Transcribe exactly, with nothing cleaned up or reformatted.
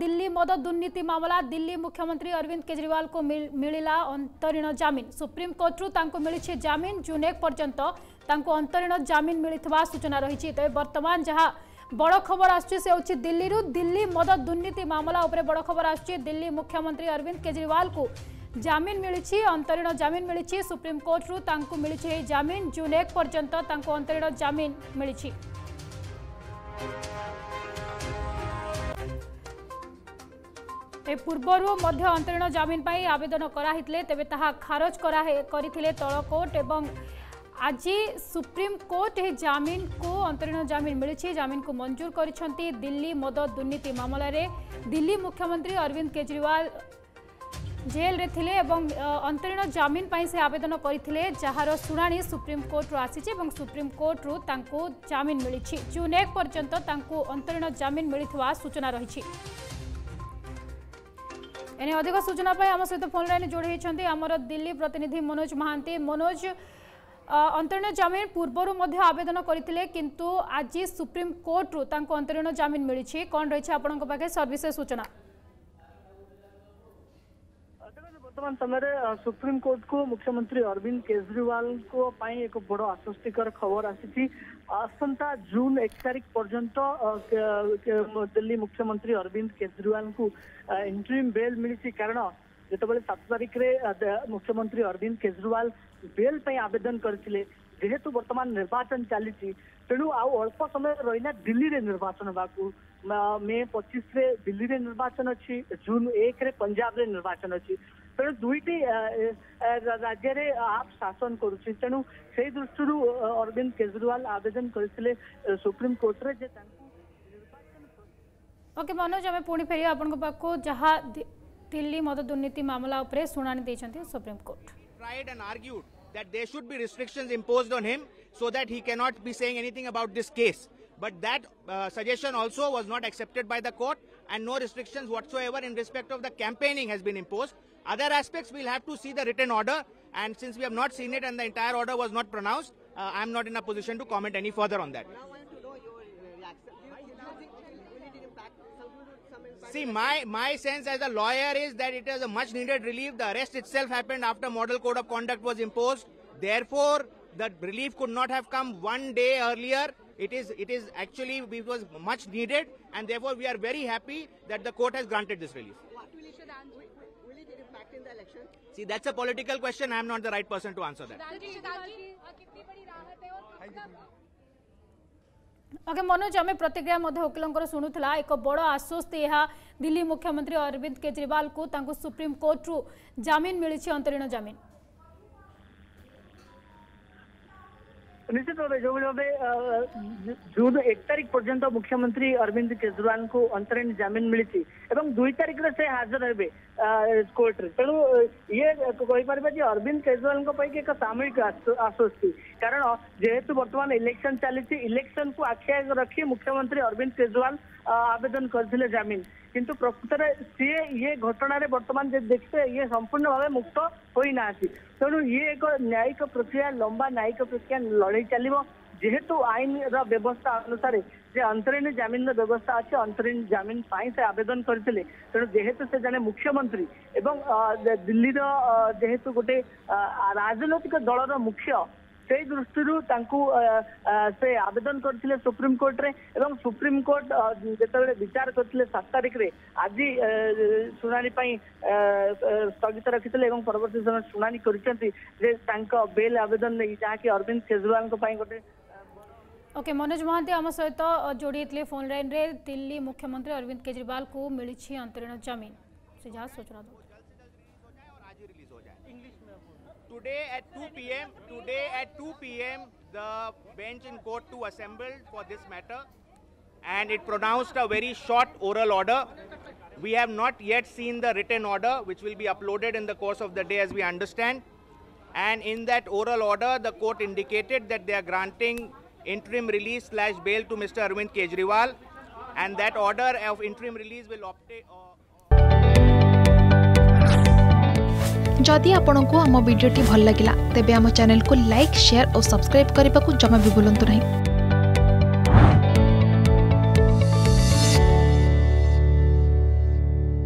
दिल्ली मदद दुर्नीति मामला दिल्ली मुख्यमंत्री अरविंद केजरीवाल को मिलला अंतरिम जमिन। सुप्रीम कोर्ट तांको मिली जमिन जून एक पर्यंत अंतरिम जमिन मिलता सूचना रही। तेज बर्तमान जहां बड़ खबर आसूँ दिल्ली दिल्ली मदद दुर्नीति मामला उपरे बड़ खबर आसूँ। दिल्ली मुख्यमंत्री अरविंद केजरीवाल को जमिन मिली अंतरिम जमिन मिली। सुप्रीम कोर्ट मिली जमिन जून एक पर्यंत अंतरिम जमिन मिली। पूर्वर मध्य अंतरिम जमिन पर आवेदन कराइले तेबे ताहा खारज करथिले तल कोर्ट एवं आज सुप्रीम कोर्ट जमिन को अंतरिम जमिन मिली जमिन को मंजूर करिसेंती। दिल्ली मदद दुर्नीति मामला रे दिल्ली मुख्यमंत्री अरविंद केजरीवाल जेल रे थिले एवं अंतरिम जमिन पर से आवेदन करथिले जहार सुनानी सुप्रीम कोर्ट आसी एवं सुप्रीम कोर्ट रु तांको जमिन मिली। जून एक पर्यंत तांको अंतरिम जमिन मिलता सूचना रही। एने अधिक सूचना पर आम सहित फोन लाइन जोड़े आमर दिल्ली प्रतिनिधि मनोज महांती। मनोज, अंतरिम जमिन पूर्वर मध्य आवेदन करथिले किंतु आज सुप्रीम कोर्ट रु तांको अंतरिम जमिन मिली, कौन रही आपण पाखे सर्विसेस सूचना? वर्तमान समय सुप्रीम कोर्ट को मुख्यमंत्री अरविंद केजरीवाल को पाई एक बड़ आश्वस्तिकर खबर आसी। आसंता जून एक तारिख पर्यंत दिल्ली मुख्यमंत्री अरविंद केजरीवाल को इंटरिम बेल मिली। कारण जिते सात तारिख मुख्यमंत्री अरविंद केजरीवाल बेल पर आवेदन करते जेहेतु बर्तमान निर्वाचन चली तेणु अल्प समय रही दिल्ली रे निर्वाचन होगा। मे पच्चीस रे दिल्ली रे निर्वाचन अच्छी, जून एक रे पंजाब रे निर्वाचन अच्छी। तेणु दुईटी राज्य रे आप शासन करुच्ची। तेणु से दृष्टि अरविंद केजरीवाल आवेदन करथिले सुप्रीम कोर्ट रे जे तांको निर्वाचन। ओके मनोज, हमें पुणी फेरी आपन को जहां दिल्ली मदद दुर्नीति मामला उपरे सुनानी देछंती supreme court. Tried and argued that there should be restrictions imposed on him so that he cannot be saying anything about this case, but that uh, suggestion also was not accepted by the court and no restrictions whatsoever in respect of the campaigning has been imposed. Other aspects we'll have to see the written order, and since we have not seen it and the entire order was not pronounced, uh, I am not in a position to comment any further on that. See, my my sense as a lawyer is that it is a much needed relief. The arrest itself happened after model code of conduct was imposed. Therefore, the relief could not have come one day earlier. It is it is actually it was much needed, and therefore we are very happy that the court has granted this relief. What will it answer? Will it impact in the election? See, that's a political question. I am not the right person to answer that. Okay Manoj, आम प्रतिक्रिया वकिलों शुणुला एक बड़ आश्वस्ति यह दिल्ली मुख्यमंत्री अरविंद केजरीवाल को तांको supreme court रु जमिन मिली अंतरिम जमिन। निश्चित भाव जो भावे जून एक तारिख पर्यंत मुख्यमंत्री अरविंद केजरीवाल को अंतरिम जमिन मिली एवं दुई तारिख रे से हाजर हे कोर्ट रे। तेणु ये कहीपर अरविंद केजरीवाल को एक सामूहिक आश्वस्ति, कारण जेहेतु बर्तमान इलेक्शन चली इलेक्शन को आखि आगे रखी मुख्यमंत्री अरविंद केजरीवाल आवेदन करते जमिन, किंतु प्रकृत में सी ये घटना बर्तमान देखते ये संपूर्ण भाव मुक्त होना। तेणु ये एक न्यायिक प्रक्रिया लंबा न्यायिक प्रक्रिया लड़े चलो जेहेतु आईन व्यवस्था अनुसार जे अंतरिम जमिन व्यवस्था अच्छे अंतरिम जमिन से आवेदन करते। तेणु जेहेतु से जने मुख्यमंत्री एवं दिल्ली जेहेतु गोटे राजनैतिक दलर मुख्य से दृष्टि से आवेदन करते सुप्रीम कोर्ट रे एवं सुप्रीम कोर्ट जिते विचार करते सात तारिख रे आज सुनानी स्थगित रखी एवं परवर्ती समय सुनानी कर बेल आवेदन नहीं जहाँकि अरविंद केजरीवाल गोटे। ओके मनोज महांती आम सहित जोड़ी थे फोन लाइन रे। दिल्ली मुख्यमंत्री अरविंद केजरीवाल को मिली अंतरिम जमिन से जहाँ सूचना Today at two P M, today at two P M, the bench in court two assembled for this matter, and it pronounced a very short oral order. We have not yet seen the written order, which will be uploaded in the course of the day, as we understand. And in that oral order, the court indicated that they are granting interim release slash bail to Mister Arvind Kejriwal, and that order of interim release will obtain. जदि आपंक आम भिड्टे भल लगा तेब आम channel को like, share और subscribe करने को जमा भी भूलु नहीं।